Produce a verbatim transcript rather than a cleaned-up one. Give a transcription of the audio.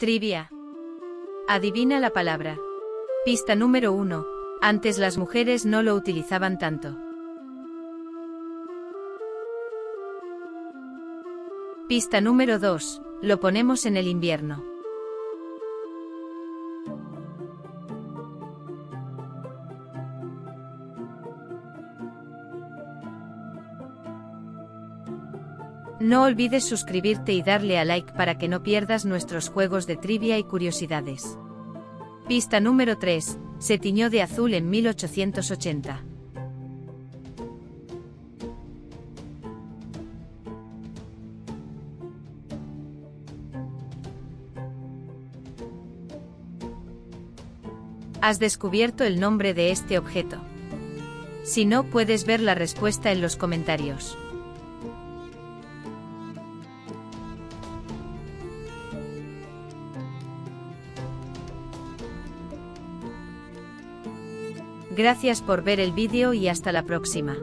Trivia. Adivina la palabra. Pista número uno. Antes las mujeres no lo utilizaban tanto. Pista número dos. Lo ponemos en el invierno. No olvides suscribirte y darle a like para que no pierdas nuestros juegos de trivia y curiosidades. Pista número tres. Se tiñó de azul en mil ochocientos ochenta. Has descubierto el nombre de este objeto. Si no, puedes ver la respuesta en los comentarios. Gracias por ver el vídeo y hasta la próxima.